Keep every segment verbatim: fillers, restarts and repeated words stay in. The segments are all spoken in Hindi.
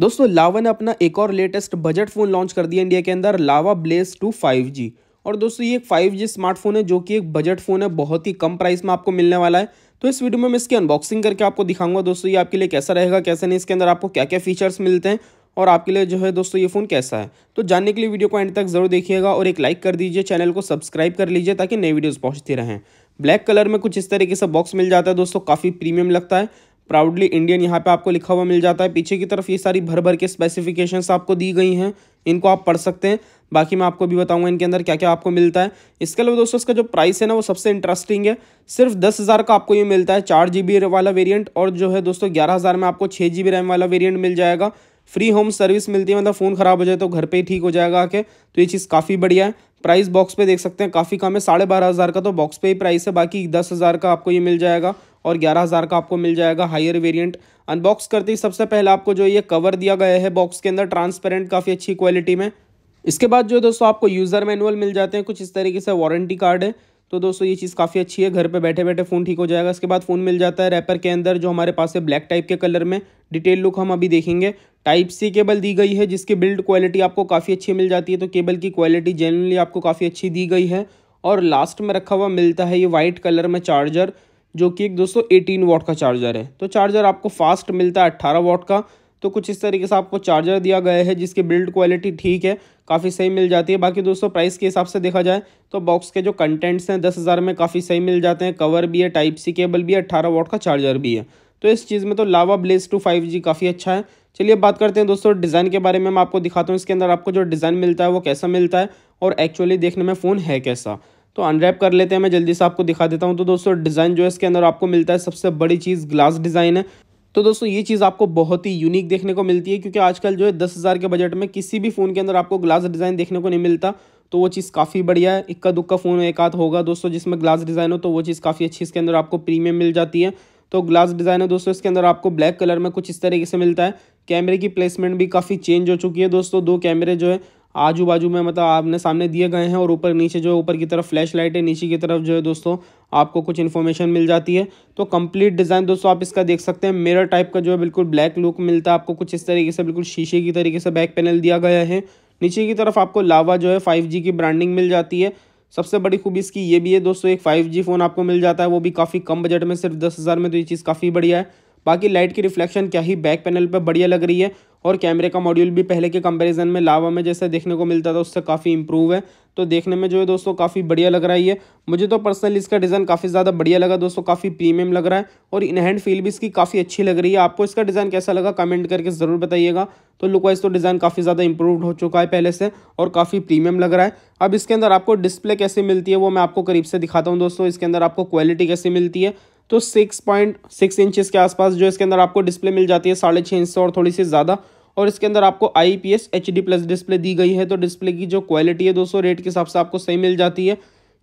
दोस्तों लावा ने अपना एक और लेटेस्ट बजट फ़ोन लॉन्च कर दिया इंडिया के अंदर, Lava Blaze two five G. और दोस्तों ये एक फाइव जी स्मार्टफोन है जो कि एक बजट फ़ोन है, बहुत ही कम प्राइस में आपको मिलने वाला है। तो इस वीडियो में मैं इसकी अनबॉक्सिंग करके आपको दिखाऊंगा दोस्तों ये आपके लिए कैसा रहेगा, कैसा नहीं, इसके अंदर आपको क्या क्या फीचर्स मिलते हैं और आपके लिए जो है दोस्तों ये फ़ोन कैसा है। तो जानने के लिए वीडियो को एंड तक जरूर देखिएगा और एक लाइक कर दीजिए, चैनल को सब्सक्राइब कर लीजिए ताकि नई वीडियोज़ पहुँचती रहें। ब्लैक कलर में कुछ इस तरीके से बॉक्स मिल जाता है दोस्तों, काफ़ी प्रीमियम लगता है। प्राउडली इंडियन यहाँ पे आपको लिखा हुआ मिल जाता है। पीछे की तरफ ये सारी भर भर के स्पेसिफिकेशंस आपको दी गई हैं, इनको आप पढ़ सकते हैं। बाकी मैं आपको भी बताऊंगा इनके अंदर क्या क्या आपको मिलता है। इसके अलावा दोस्तों इसका जो प्राइस है ना वो सबसे इंटरेस्टिंग है, सिर्फ दस हज़ार का आपको ये मिलता है चार जी बी वाला वेरियंट, और जो है दोस्तों ग्यारह हज़ार में आपको छः जी बी रैम वाला वेरियंट मिल जाएगा। फ्री होम सर्विस मिलती है, मतलब फ़ोन ख़राब हो जाए तो घर पे ही ठीक हो जाएगा आके, तो ये चीज़ काफ़ी बढ़िया है। प्राइस बॉक्स पे देख सकते हैं काफ़ी कम है, साढ़े बारह हज़ार का तो बॉक्स पे ही प्राइस है। बाकी दस हज़ार का आपको ये मिल जाएगा और ग्यारह हज़ार का आपको मिल जाएगा हायर वेरिएंट। अनबॉक्स करते ही सबसे पहले आपको जो ये कवर दिया गया है बॉक्स के अंदर, ट्रांसपेरेंट काफ़ी अच्छी क्वालिटी में। इसके बाद जो दोस्तों आपको यूज़र मैनुअल मिल जाते हैं, कुछ इस तरीके से वारंटी कार्ड है। तो दोस्तों ये चीज़ काफ़ी अच्छी है, घर पे बैठे बैठे फ़ोन ठीक हो जाएगा। इसके बाद फ़ोन मिल जाता है रैपर के अंदर जो हमारे पास है ब्लैक टाइप के कलर में, डिटेल लुक हम अभी देखेंगे। टाइप सी केबल दी गई है जिसकी बिल्ड क्वालिटी आपको काफ़ी अच्छी मिल जाती है, तो केबल की क्वालिटी जेन्युइनली आपको काफ़ी अच्छी दी गई है। और लास्ट में रखा हुआ मिलता है ये वाइट कलर में चार्जर, जो कि एक दोस्तों एटीन वॉट का चार्जर है। तो चार्जर आपको फास्ट मिलता है अट्ठारह वॉट का, तो कुछ इस तरीके से आपको चार्जर दिया गया है जिसकी बिल्ड क्वालिटी ठीक है, काफ़ी सही मिल जाती है। बाकी दोस्तों प्राइस के हिसाब से देखा जाए तो बॉक्स के जो कंटेंट्स हैं दस हज़ार में काफ़ी सही मिल जाते हैं, कवर भी है, टाइप सी केबल भी है, अट्ठारह वॉट का चार्जर भी है। तो इस चीज़ में तो Lava Blaze two five G काफ़ी अच्छा है। चलिए बात करते हैं दोस्तों डिज़ाइन के बारे में, मैं आपको दिखाता हूँ इसके अंदर आपको जो डिज़ाइन मिलता है वो कैसा मिलता है और एक्चुअली देखने में फ़ोन है कैसा। तो अनरैप कर लेते हैं, मैं जल्दी से आपको दिखा देता हूँ। तो दोस्तों डिज़ाइन जो है इसके अंदर आपको मिलता है, सबसे बड़ी चीज़ ग्लास डिज़ाइन है। तो दोस्तों ये चीज़ आपको बहुत ही यूनिक देखने को मिलती है, क्योंकि आजकल जो है दस हज़ार के बजट में किसी भी फ़ोन के अंदर आपको ग्लास डिज़ाइन देखने को नहीं मिलता। तो वो चीज़ काफ़ी बढ़िया है, इक्का दुक्का फ़ोन एक आध होगा दोस्तों जिसमें ग्लास डिज़ाइन हो, तो वो चीज़ काफ़ी अच्छी इसके अंदर आपको प्रीमियम मिल जाती है। तो ग्लास डिज़ाइन है दोस्तों, इसके अंदर आपको ब्लैक कलर में कुछ इस तरीके से मिलता है। कैमरे की प्लेसमेंट भी काफ़ी चेंज हो चुकी है दोस्तों, दो कैमरे जो है आजू बाजू में मतलब आपने सामने दिए गए हैं, और ऊपर नीचे जो है ऊपर की तरफ फ्लैश लाइट है, नीचे की तरफ जो है दोस्तों आपको कुछ इन्फॉर्मेशन मिल जाती है। तो कंप्लीट डिज़ाइन दोस्तों आप इसका देख सकते हैं, मिरर टाइप का जो है बिल्कुल ब्लैक लुक मिलता है आपको, कुछ इस तरीके से बिल्कुल शीशे की तरीके से बैक पैनल दिया गया है। नीचे की तरफ आपको लावा जो है फाइव जी की ब्रांडिंग मिल जाती है। सबसे बड़ी खूबी इसकी ये भी है दोस्तों, एक फाइव जी फ़ोन आपको मिल जाता है वो भी काफ़ी कम बजट में, सिर्फ दस हज़ार में, तो ये चीज़ काफ़ी बढ़िया है। बाकी लाइट की रिफ्लेक्शन क्या ही बैक पैनल पर बढ़िया लग रही है, और कैमरे का मॉड्यूल भी पहले के कंपैरिजन में लावा में जैसे देखने को मिलता था उससे काफ़ी इंप्रूव है। तो देखने में जो है दोस्तों काफ़ी बढ़िया लग रहा है, मुझे तो पर्सनली इसका डिज़ाइन काफ़ी ज़्यादा बढ़िया लगा दोस्तों, काफ़ी प्रीमियम लग रहा है और इन हैंड फील भी इसकी काफ़ी अच्छी लग रही है। आपको इसका डिज़ाइन कैसा लगा कमेंट करके ज़रूर बताइएगा। तो लुक वाइज तो डिज़ाइन काफ़ी ज़्यादा इंप्रूव्ड हो चुका है पहले से और काफ़ी प्रीमियम लग रहा है। अब इसके अंदर आपको डिस्प्ले कैसे मिलती है वो मैं आपको करीब से दिखाता हूँ दोस्तों, इसके अंदर आपको क्वालिटी कैसे मिलती है। तो सिक्स पॉइंट सिक्स इंचज़ के आसपास जो इसके अंदर आपको डिस्प्ले मिल जाती है, साढ़े छः इंच से और थोड़ी सी ज़्यादा, और इसके अंदर आपको I P S H D plus display दी गई है। तो डिस्प्ले की जो क्वालिटी है दोस्तों रेट के हिसाब से आपको सही मिल जाती है।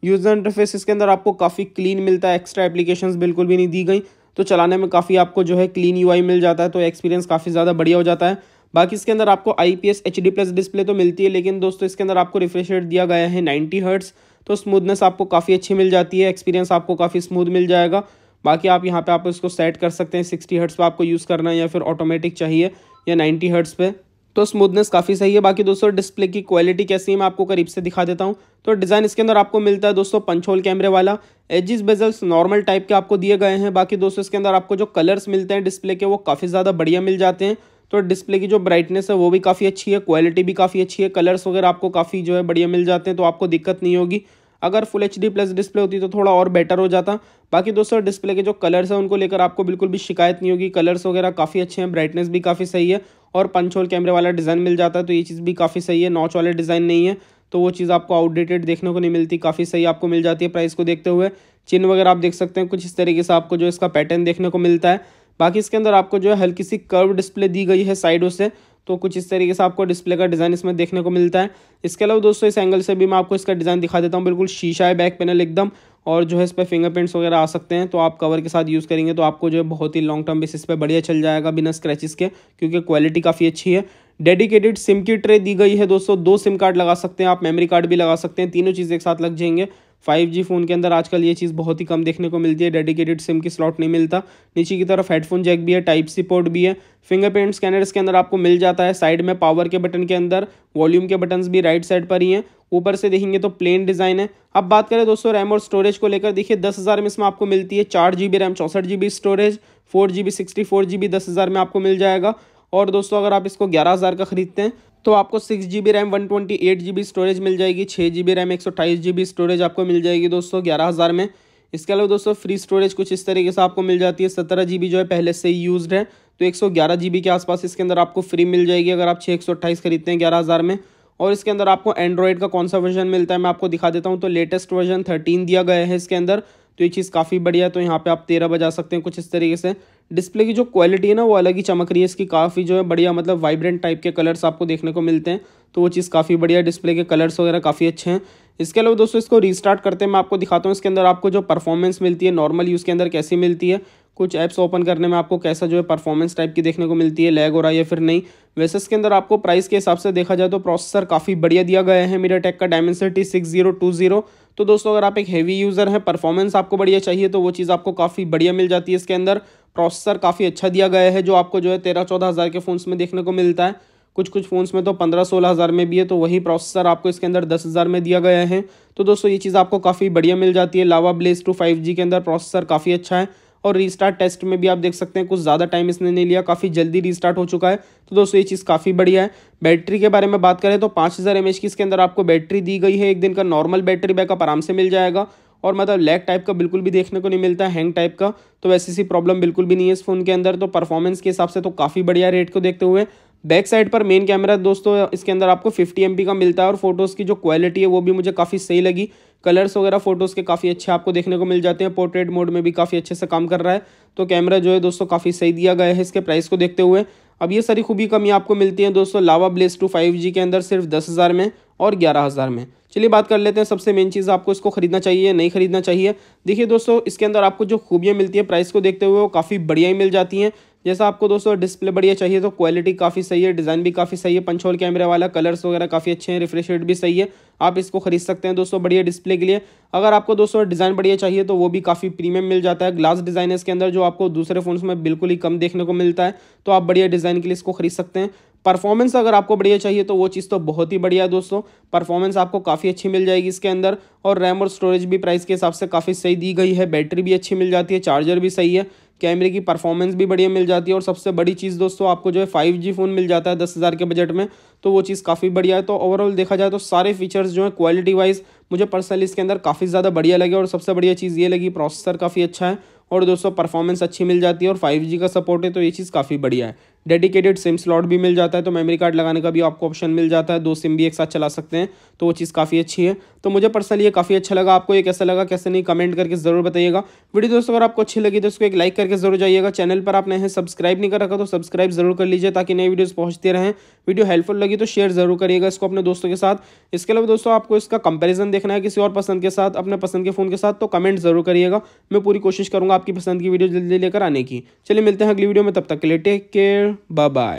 यूज़र इंटरफेस इसके अंदर आपको काफ़ी क्लीन मिलता है, एक्स्ट्रा एप्लीकेशंस बिल्कुल भी नहीं दी गई, तो चलाने में काफ़ी आपको जो है क्लीन यू आई मिल जाता है, तो एक्सपीरियंस काफ़ी ज़्यादा बढ़िया हो जाता है। बाकी इसके अंदर आपको I P S H D plus display तो मिलती है, लेकिन दोस्तों इसके अंदर आपको रिफ्रेश रेट दिया गया है नाइन्टी हर्ट्स, तो स्मूथनेस आपको काफ़ी अच्छी मिल जाती है, एक्सपीरियंस आपको काफ़ी स्मूथ मिल जाएगा। बाकी आप यहाँ पे आप इसको सेट कर सकते हैं सिक्सटी हर्ट्स पे आपको यूज़ करना है, या फिर ऑटोमेटिक चाहिए, या नाइन्टी हर्ट्स पे, तो स्मूथनेस काफ़ी सही है। बाकी दोस्तों डिस्प्ले की क्वालिटी कैसी है मैं आपको करीब से दिखा देता हूँ। तो डिज़ाइन इसके अंदर आपको मिलता है दोस्तों पंच होल कैमरे वाला, एजिस बेजल्स नॉर्मल टाइप के आपको दिए गए हैं। बाकी दोस्तों इसके अंदर आपको जो कलर्स मिलते हैं डिस्प्ले के वो काफ़ी ज़्यादा बढ़िया मिल जाते हैं, तो डिस्प्ले की जो ब्राइटनेस है वो भी काफ़ी अच्छी है, क्वालिटी भी काफ़ी अच्छी है, कलर्स वगैरह आपको काफ़ी जो है बढ़िया मिल जाते हैं, तो आपको दिक्कत नहीं होगी। अगर full H D plus display होती तो थोड़ा और बेटर हो जाता। बाकी दोस्तों डिस्प्ले के जो कलर्स हैं उनको लेकर आपको बिल्कुल भी शिकायत नहीं होगी, कलर्स वगैरह काफ़ी अच्छे हैं, ब्राइटनेस भी काफ़ी सही है, और पंच होल कैमरे वाला डिज़ाइन मिल जाता है, तो ये चीज़ भी काफ़ी सही है। नॉच वाले डिज़ाइन नहीं है, तो वो चीज़ आपको आउटडेटेड देखने को नहीं मिलती, काफ़ी सही आपको मिल जाती है। प्राइस को देखते हुए चिन्ह वगैरह आप देख सकते हैं, कुछ इस तरीके से आपको जो इसका पैटर्न देखने को मिलता है। बाकी इसके अंदर आपको जो है हल्की सी कर्व डिस्प्ले दी गई है साइडों से, तो कुछ इस तरीके से आपको डिस्प्ले का डिज़ाइन इसमें देखने को मिलता है। इसके अलावा दोस्तों इस एंगल से भी मैं आपको इसका डिज़ाइन दिखा देता हूँ, बिल्कुल शीशा है बैक पैनल एकदम, और जो है इस पर फिंगरप्रिंट्स वगैरह आ सकते हैं, तो आप कवर के साथ यूज़ करेंगे तो आपको जो है बहुत ही लॉन्ग टर्म बेसिस पे बढ़िया चल जाएगा बिना स्क्रैचेस के, क्योंकि क्वालिटी काफ़ी अच्छी है। डेडिकेटेड सिम की ट्रे दी गई है दोस्तों, दो सिम कार्ड लगा सकते हैं आप, मेमोरी कार्ड भी लगा सकते हैं, तीनों चीज़ एक साथ लग जाएंगे। फाइव जी फ़ोन के अंदर आजकल ये चीज़ बहुत ही कम देखने को मिलती है, डेडिकेटेड सिम की स्लॉट नहीं मिलता। नीचे की तरफ हेडफोन जैक भी है, टाइप सी पोर्ट भी है, फिंगरप्रिंट स्कैनर इसके अंदर आपको मिल जाता है। साइड में पावर के बटन के अंदर वॉल्यूम के बटन्स भी राइट साइड पर ही हैं। ऊपर से देखेंगे तो प्लेन डिज़ाइन है। अब बात करें दोस्तों रैम और स्टोरेज को लेकर, देखिए दस हज़ार में इसमें आपको मिलती है चार जी बी रैम, चौंसठ G B storage, four G B sixty four G B दस हज़ार में आपको मिल जाएगा। और दोस्तों अगर आप इसको ग्यारह हज़ार का खरीदते हैं तो आपको six G B RAM one twenty eight G B storage मिल जाएगी, छः जी बी रैम एक सौ अट्ठाईस जी बी स्टोरेज आपको मिल जाएगी दोस्तों ग्यारह हज़ार में। इसके अलावा दोस्तों फ्री स्टोरेज कुछ इस तरीके से आपको मिल जाती है, सत्रह जी बी जो है पहले से ही यूज्ड है तो एक सौ ग्यारह जी बी के आसपास इसके अंदर आपको फ्री मिल जाएगी अगर आप छः एक सौ अट्ठाईस खरीदते हैं ग्यारह हज़ार में। और इसके अंदर आपको एंड्रॉइड का कौन सा वर्जन मिलता है मैं आपको दिखा देता हूँ, तो लेटेस्ट वर्जन थर्टीन दिया गया है इसके अंदर, तो ये चीज़ काफ़ी बढ़िया है। तो यहाँ पे आप तेरह बजा सकते हैं कुछ इस तरीके से। डिस्प्ले की जो क्वालिटी है ना वो अलग ही चमक रही है इसकी, काफ़ी जो है बढ़िया, मतलब वाइब्रेंट टाइप के कलर्स आपको देखने को मिलते हैं, तो वो चीज़ काफ़ी बढ़िया, डिस्प्ले के कलर्स वगैरह काफ़ी अच्छे हैं। इसके अलावा दोस्तों इसको रीस्टार्ट करते हैं, मैं आपको दिखाता हूँ इसके अंदर आपको जो परफॉर्मेंस मिलती है नॉर्मल यूज़ के अंदर कैसी मिलती है, कुछ ऐप्स ओपन करने में आपको कैसा जो है परफॉर्मेंस टाइप की देखने को मिलती है, लैग हो रहा है या फिर नहीं। वैसे इसके अंदर आपको प्राइस के हिसाब से देखा जाए तो प्रोसेसर काफ़ी बढ़िया दिया गया है, मीडियाटेक का Dimensity six zero two zero. तो दोस्तों अगर आप एक हैवी यूज़र हैं, परफॉर्मेंस आपको बढ़िया चाहिए तो वो चीज़ आपको काफ़ी बढ़िया मिल जाती है इसके अंदर। प्रोसेसर काफ़ी अच्छा दिया गया है जो आपको जो है तेरह चौदह हज़ार के फ़ोन्स में देखने को मिलता है, कुछ कुछ फ़ोन्स में तो पंद्रह सोलह हज़ार में भी है, तो वही प्रोसेसर आपको इसके अंदर दस हज़ार में दिया गया है। तो दोस्तों ये चीज़ आपको काफ़ी बढ़िया मिल जाती है। Lava Blaze two five G के अंदर प्रोसेसर काफ़ी अच्छा है और रीस्टार्ट टेस्ट में भी आप देख सकते हैं कुछ ज़्यादा टाइम इसने नहीं लिया, काफ़ी जल्दी रीस्टार्ट हो चुका है। तो दोस्तों ये चीज़ काफ़ी बढ़िया है। बैटरी के बारे में बात करें तो पाँच हज़ार एम एच की इसके अंदर आपको बैटरी दी गई है, एक दिन का नॉर्मल बैटरी बैकअप आराम से मिल जाएगा और मतलब लैग टाइप का बिल्कुल भी देखने को नहीं मिलता, हैंग टाइप का तो वैसी सी प्रॉब्लम बिल्कुल भी नहीं है इस फ़ोन के अंदर। तो परफॉर्मेंस के हिसाब से तो काफ़ी बढ़िया रेट को देखते हुए। बैक साइड पर मेन कैमरा दोस्तों इसके अंदर आपको फिफ्टी एम पी का मिलता है और फोटोज़ की जो क्वालिटी है वो भी मुझे काफ़ी सही लगी, कलर्स वगैरह फ़ोटोज़ के काफ़ी अच्छे आपको देखने को मिल जाते हैं, पोर्ट्रेट मोड में भी काफ़ी अच्छे से काम कर रहा है। तो कैमरा जो है दोस्तों काफ़ी सही दिया गया है इसके प्राइस को देखते हुए। अब ये सारी खूबी कमियाँ आपको मिलती हैं दोस्तों Lava Blaze two five G के अंदर सिर्फ दस हज़ार में और ग्यारह हज़ार में। चलिए बात कर लेते हैं सबसे मेन चीज़ आपको इसको खरीदना चाहिए नहीं खरीदना चाहिए। देखिए दोस्तों इसके अंदर आपको जो खूबियाँ मिलती है प्राइस को देखते हुए वो काफ़ी बढ़िया ही मिल जाती हैं। जैसा आपको दोस्तों डिस्प्ले बढ़िया चाहिए तो क्वालिटी काफ़ी सही है, डिज़ाइन भी काफ़ी सही है, पंच होल कैमरे वाला, कलर्स वगैरह काफ़ी अच्छे हैं, रिफ्रेश रेट भी सही है, आप इसको खरीद सकते हैं दोस्तों बढ़िया डिस्प्ले के लिए। अगर आपको दोस्तों डिज़ाइन बढ़िया चाहिए तो वो भी काफ़ी प्रीमियम मिल जाता है, ग्लास डिज़ाइन है इसके अंदर जो आपको दूसरे फ़ोन्स में बिल्कुल ही कम देखने को मिलता है, तो आप बढ़िया डिज़ाइन के लिए इसको खरीद सकते हैं। परफॉर्मेंस अगर आपको बढ़िया चाहिए तो वो चीज़ तो बहुत ही बढ़िया है दोस्तों, परफॉर्मेंस आपको काफ़ी अच्छी मिल जाएगी इसके अंदर। और रैम और स्टोरेज भी प्राइस के हिसाब से काफ़ी सही दी गई है, बैटरी भी अच्छी मिल जाती है, चार्जर भी सही है, कैमरे की परफॉर्मेंस भी बढ़िया मिल जाती है। और सबसे बड़ी चीज़ दोस्तों आपको जो है फाइव जी फ़ोन मिल जाता है दस हज़ार के बजट में, तो वो चीज़ काफ़ी बढ़िया है। तो ओवरऑल देखा जाए तो सारे फीचर्स जो है क्वालिटी वाइज मुझे पर्सनली इसके अंदर काफ़ी ज़्यादा बढ़िया लगे और सबसे बढ़िया चीज़ ये लगी प्रोसेसर काफ़ी अच्छा है और दोस्तों परफॉर्मेंस अच्छी मिल जाती है और फाइव जी का सपोर्ट है, तो ये चीज़ काफ़ी बढ़िया है। डेडिकेटेड सिम स्लॉट भी मिल जाता है, तो मेमोरी कार्ड लगाने का भी आपको ऑप्शन मिल जाता है, दो सिम भी एक साथ चला सकते हैं, तो वो चीज़ काफ़ी अच्छी है। तो मुझे पर्सनली ये काफ़ी अच्छा लगा, आपको ये कैसा लगा कैसे नहीं कमेंट करके ज़रूर बताइएगा। वीडियो दोस्तों अगर आपको अच्छी लगी तो उसको एक लाइक करके जरूर जाइएगा। चैनल पर आपने है सब्सक्राइब नहीं कर रखा तो सब्सक्राइब जरूर कर लीजिए ताकि नई वीडियोज़ पहुँचते रहें। वीडियो हेल्पफुल लगी तो शेयर जरूर करिएगा इसको अपने दोस्तों के साथ। इसके अलावा दोस्तों आपको इसका कंपेरिजन देखना है किसी और पसंद के साथ, अपने पसंद के फ़ोन के साथ, तो कमेंट जरूर करिएगा, मैं पूरी कोशिश करूँगा आपकी पसंद की वीडियो जल्दी लेकर आने की। चलिए मिलते हैं अगली वीडियो में, तब तक के लिए टेक केयर, बाय बाय।